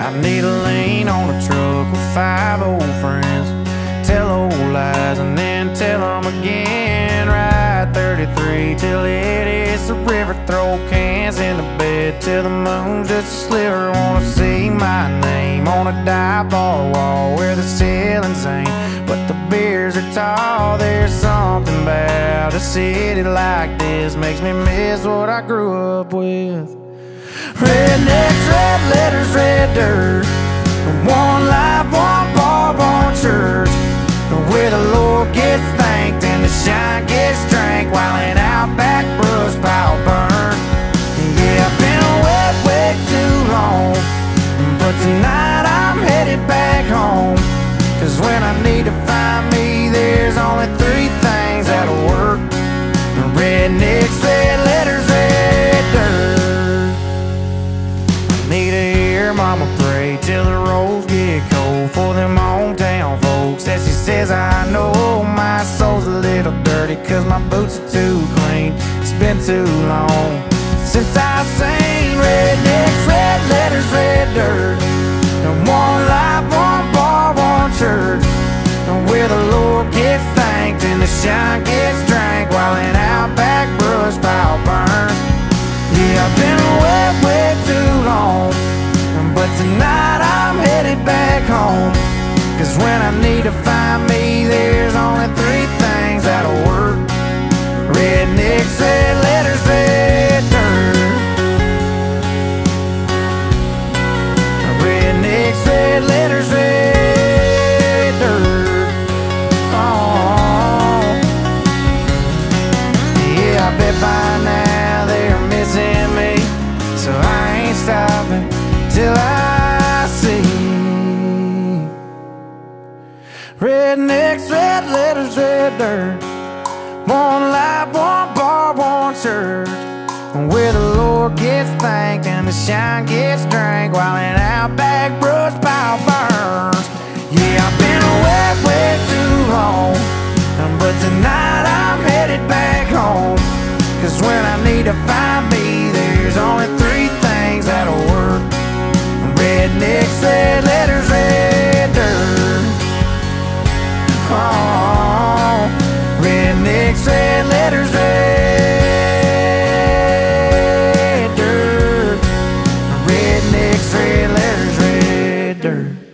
I need a lane on a truck with 5 old friends. Tell old lies and then tell them again. Ride 33 till it hits the river. Throw cans in the bed till the moon's just a sliver. Wanna see my name on a dive bar wall where the ceilings ain't, but the beers are tall. There's something about a city like this, makes me miss what I grew up with. Rednecks, red letters, red dirt. One life, one bar, one church. Where the Lord gets thanked and the shine gets drank while an outback brush pile burns. Yeah, I've been away way too long, but tonight I'm headed back home. 'Cause when I need to find me, there's only 3 things that'll work. Rednecks, red letters, red dirt. Need to hear mama pray till the roads get cold for them hometown folks that she says I know. My soul's a little dirty 'cause my boots are too clean. It's been too long since I've seen rednecks, red letters, red dirt. And one life, one bar, one church. And where the Lord gets thanked and the shine gets drank while an outback brush pile burns. Yeah, I've been away way too long, but tonight I'm headed back home. 'Cause when I need to find me, there's only 3 things that'll work. Rednecks, red letters, red dirt. Rednecks, red letters, red dirt. Oh, yeah, I bet by now they're missing me, so I ain't stopping till I see rednecks, red letters, red dirt. One life, one bar, one church. Where the Lord gets thanked and the shine gets drank while an outback brush pile burns. Yeah, I've been away way too long, but tonight I'm headed back home. 'Cause when I need to find me, there's only 3 things that'll work. Rednecks, red letters, red dirt. Oh, rednecks, red letters, red dirt. Rednecks, red letters, red dirt.